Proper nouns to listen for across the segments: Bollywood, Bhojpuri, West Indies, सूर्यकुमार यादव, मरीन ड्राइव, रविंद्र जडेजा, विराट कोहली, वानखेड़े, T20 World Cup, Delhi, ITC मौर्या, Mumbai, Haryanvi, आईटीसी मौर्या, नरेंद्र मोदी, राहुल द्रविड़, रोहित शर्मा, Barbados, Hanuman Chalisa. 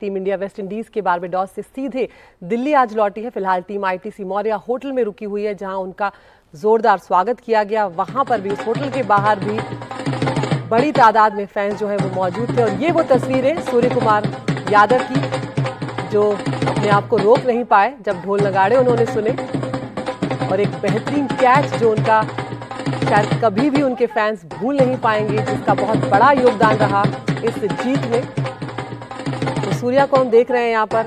Team India West Indies के Barbados से सीधे दिल्ली आज लौटी है। फिलहाल टीम आईटीसी मौर्या होटल में रुकी हुई है, जहां उनका जोरदार स्वागत किया गया। वहां पर भी, उस होटल के बाहर भी बड़ी तादाद में फैंस जो है वो मौजूद थे। और ये वो तस्वीर है सूर्यकुमार यादव की, जो अपने आप को रोक नहीं पाए जब ढोल नगाड़े उन्होंने सुने, और एक बेहतरीन कैच जो उनका शायद कभी भी उनके फैंस भूल नहीं पाएंगे, जिसका बहुत बड़ा योगदान रहा इस जीत में। तो सूर्या को हम देख रहे हैं यहाँ पर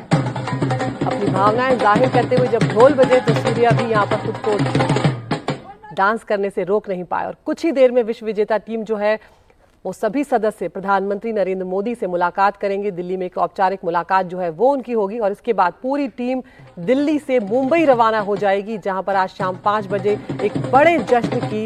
अपनी भावनाएं जाहिर करते हुए। जब ढोल बजे तो सूर्या भी यहाँ पर खुद को डांस करने से रोक नहीं पाए। और कुछ ही देर में विश्व विजेता टीम जो है वो सभी सदस्य प्रधानमंत्री नरेंद्र मोदी से मुलाकात करेंगे। दिल्ली में एक औपचारिक मुलाकात जो है वो उनकी होगी, और इसके बाद पूरी टीम दिल्ली से मुंबई रवाना हो जाएगी, जहां पर आज शाम 5 बजे एक बड़े जश्न की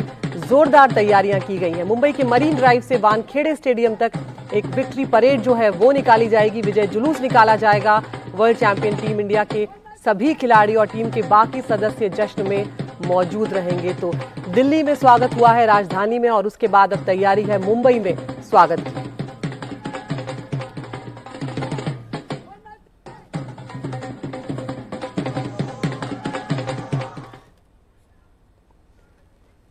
जोरदार तैयारियां की गई हैं। मुंबई के मरीन ड्राइव से वानखेड़े स्टेडियम तक एक विक्ट्री परेड जो है वो निकाली जाएगी, विजय जुलूस निकाला जाएगा। वर्ल्ड चैंपियन टीम इंडिया के सभी खिलाड़ी और टीम के बाकी सदस्य जश्न में मौजूद रहेंगे। तो दिल्ली में स्वागत हुआ है राजधानी में, और उसके बाद अब तैयारी है मुंबई में स्वागत की।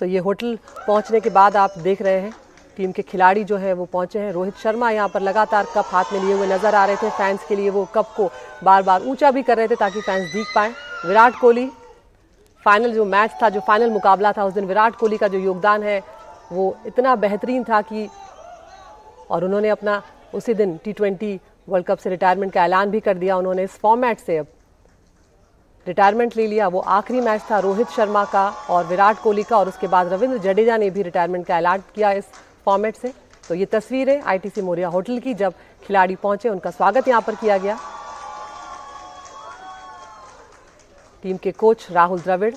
तो ये होटल पहुंचने के बाद आप देख रहे हैं टीम के खिलाड़ी जो है वो पहुंचे हैं। रोहित शर्मा यहाँ पर लगातार कप हाथ में लिए हुए नजर आ रहे थे। फैंस के लिए वो कप को बार बार ऊंचा भी कर रहे थे ताकि फैंस देख पाए। विराट कोहली, फाइनल जो मैच था, जो फाइनल मुकाबला था उस दिन, विराट कोहली का जो योगदान है वो इतना बेहतरीन था कि, और उन्होंने अपना उसी दिन T20 वर्ल्ड कप से रिटायरमेंट का ऐलान भी कर दिया। उन्होंने इस फॉर्मेट से अब रिटायरमेंट ले लिया। वो आखिरी मैच था रोहित शर्मा का और विराट कोहली का, और उसके बाद रविंद्र जडेजा ने भी रिटायरमेंट का ऐलान किया इस फॉर्मेट से। तो ये तस्वीर है ITC मौर्या होटल की, जब खिलाड़ी पहुंचे उनका स्वागत यहाँ पर किया गया। टीम के कोच राहुल द्रविड़,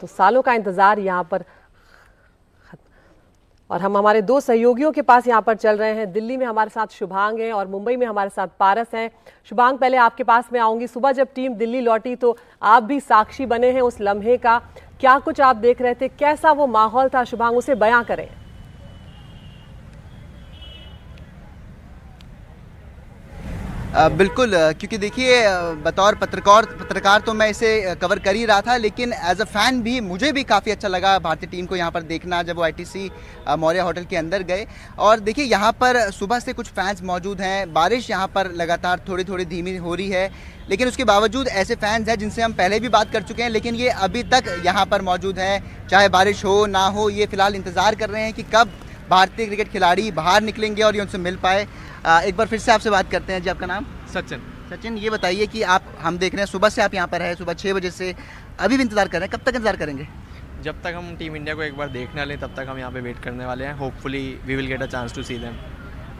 तो सालों का इंतजार यहाँ पर। और हम हमारे दो सहयोगियों के पास यहाँ पर चल रहे हैं। दिल्ली में हमारे साथ शुभांग हैं और मुंबई में हमारे साथ पारस हैं। शुभांग, पहले आपके पास मैं आऊंगी। सुबह जब टीम दिल्ली लौटी तो आप भी साक्षी बने हैं उस लम्हे का, क्या कुछ आप देख रहे थे, कैसा वो माहौल था शुभांग, उसे बयां करें। बिल्कुल, क्योंकि देखिए बतौर पत्रकार तो मैं इसे कवर कर ही रहा था, लेकिन एज अ फैन भी मुझे भी काफ़ी अच्छा लगा भारतीय टीम को यहाँ पर देखना जब वो ITC मौर्या होटल के अंदर गए। और देखिए यहाँ पर सुबह से कुछ फैंस मौजूद हैं। बारिश यहाँ पर लगातार थोड़ी थोड़ी धीमी हो रही है, लेकिन उसके बावजूद ऐसे फैंस हैं जिनसे हम पहले भी बात कर चुके हैं, लेकिन ये अभी तक यहाँ पर मौजूद हैं। चाहे बारिश हो ना हो, ये फिलहाल इंतज़ार कर रहे हैं कि कब भारतीय क्रिकेट खिलाड़ी बाहर निकलेंगे और ये उनसे मिल पाए। एक बार फिर से आपसे बात करते हैं जी। आपका नाम? सचिन, ये बताइए कि आप, हम देख रहे हैं सुबह से आप यहाँ पर है, सुबह 6 बजे से अभी भी इंतज़ार कर रहे हैं, कब तक इंतज़ार करेंगे? जब तक हम टीम इंडिया को एक बार देखना लें तब तक हम यहाँ पे वेट करने वाले हैं। Hopefully we will get a chance to see them.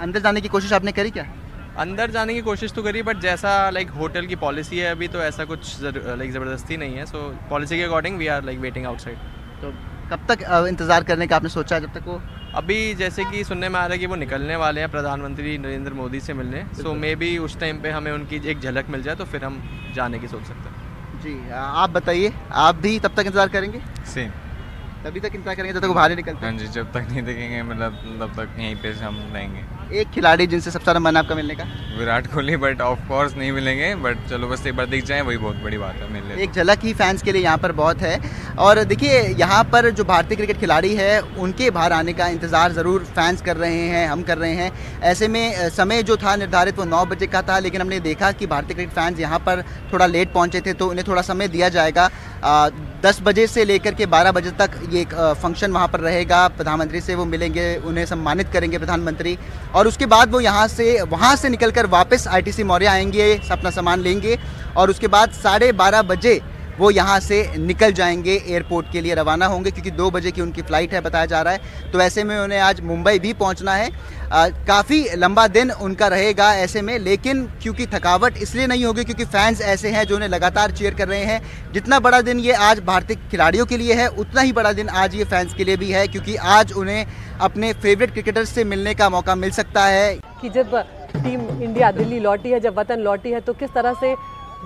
अंदर जाने की कोशिश आपने करी क्या? अंदर जाने की कोशिश तो करी, बट जैसा लाइक होटल की पॉलिसी है अभी तो ऐसा कुछ लाइक ज़बरदस्ती नहीं है। सो पॉलिसी के according we are like waiting outside. तो कब तक इंतज़ार करने का आपने सोचा जब तक वो? अभी जैसे कि सुनने में आ रहा है कि वो निकलने वाले हैं प्रधानमंत्री नरेंद्र मोदी से मिलने। सो मे बी उस टाइम पे हमें उनकी एक झलक मिल जाए तो फिर हम जाने की सोच सकते हैं। जी आप बताइए, आप भी तब तक इंतज़ार करेंगे? सेम, तभी तक इंतजार करेंगे जब तक वो बाहर निकलते हैं। जी, जब तक नहीं देखेंगे मतलब तब तक यहीं पे हम रहेंगे। एक खिलाड़ी जिनसे सबसे ज़्यादा मन आपका मिलने का? विराट कोहली, बट ऑफकोर्स नहीं मिलेंगे, बट चलो बस एक बार दिख जाए वही बहुत बड़ी बात है। मिलने एक झलक ही फैंस के लिए यहाँ पर बहुत है। और देखिए यहाँ पर जो भारतीय क्रिकेट खिलाड़ी है उनके बाहर आने का इंतज़ार ज़रूर फैंस कर रहे हैं, हम कर रहे हैं। ऐसे में समय जो था निर्धारित वो 9 बजे का था, लेकिन हमने देखा कि भारतीय क्रिकेट फैंस यहाँ पर थोड़ा लेट पहुँचे थे, तो उन्हें थोड़ा समय दिया जाएगा। 10 बजे से लेकर के 12 बजे तक ये एक फंक्शन वहाँ पर रहेगा। प्रधानमंत्री से वो मिलेंगे, उन्हें सम्मानित करेंगे प्रधानमंत्री, और उसके बाद वो यहाँ से वहाँ से निकलकर वापस ITC मौर्या आएंगे, अपना सामान लेंगे, और उसके बाद 12:30 बजे वो यहाँ से निकल जाएंगे, एयरपोर्ट के लिए रवाना होंगे, क्योंकि 2 बजे की उनकी फ़्लाइट है बताया जा रहा है। तो ऐसे में उन्हें आज मुंबई भी पहुँचना है। काफ़ी लंबा दिन उनका रहेगा ऐसे में, लेकिन क्योंकि थकावट इसलिए नहीं होगी क्योंकि फैंस ऐसे हैं जो उन्हें लगातार चीयर कर रहे हैं। जितना बड़ा दिन ये आज भारतीय खिलाड़ियों के लिए है, उतना ही बड़ा दिन आज ये फैंस के लिए भी है, क्योंकि आज उन्हें अपने फेवरेट क्रिकेटर्स से मिलने का मौका मिल सकता है। कि जब टीम इंडिया दिल्ली लौटी है, जब वतन लौटी है, तो किस तरह से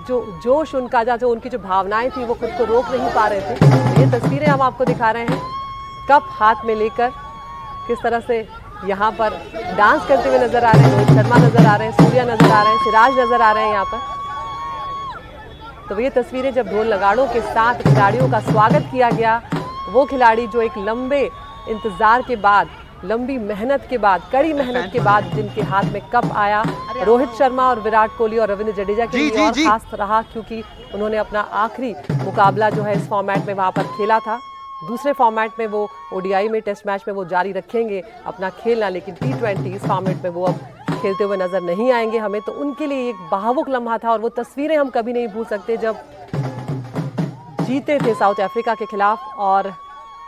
जो जोश उनका, जो उनकी जो भावनाएं थी वो खुद को रोक नहीं पा रहे थे। ये तस्वीरें हम आपको दिखा रहे हैं, कप हाथ में लेकर किस तरह से यहाँ पर डांस करते हुए नजर आ रहे हैं, रोहित शर्मा नजर आ रहे हैं, सूर्या नजर आ रहे हैं, सिराज नजर आ रहे हैं यहाँ पर। तो ये तस्वीरें जब ढोल नगाड़ों के साथ खिलाड़ियों का स्वागत किया गया, वो खिलाड़ी जो एक लंबे इंतजार के बाद, लंबी मेहनत के बाद, कड़ी मेहनत के बाद जिनके हाथ में कप आया, रोहित शर्मा और विराट कोहली और रविंद्र जडेजा के लिए और खास रहा क्योंकि उन्होंने अपना आखिरी मुकाबला जो है इस फॉर्मेट में वहाँ पर खेला था। दूसरे फॉर्मेट में वो ओडीआई में, टेस्ट मैच में वो जारी रखेंगे अपना खेलना, लेकिन T20 इस फॉर्मेट में वो अब खेलते हुए नजर नहीं आएंगे हमें। तो उनके लिए एक भावुक लम्हा था और वो तस्वीरें हम कभी नहीं भूल सकते जब जीते थे साउथ अफ्रीका के खिलाफ, और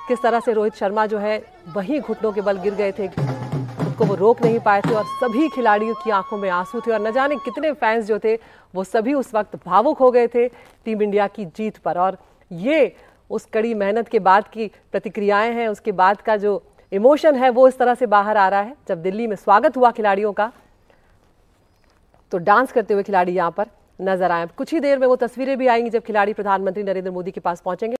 किस तरह से रोहित शर्मा जो है वहीं घुटनों के बल गिर गए थे, खुद को वो रोक नहीं पाए थे और सभी खिलाड़ियों की आंखों में आंसू थे और न जाने कितने फैंस जो थे वो सभी उस वक्त भावुक हो गए थे टीम इंडिया की जीत पर। और ये उस कड़ी मेहनत के बाद की प्रतिक्रियाएं हैं, उसके बाद का जो इमोशन है वो इस तरह से बाहर आ रहा है। जब दिल्ली में स्वागत हुआ खिलाड़ियों का तो डांस करते हुए खिलाड़ी यहाँ पर नजर आए। कुछ ही देर में वो तस्वीरें भी आएंगी जब खिलाड़ी प्रधानमंत्री नरेंद्र मोदी के पास पहुंचेंगे।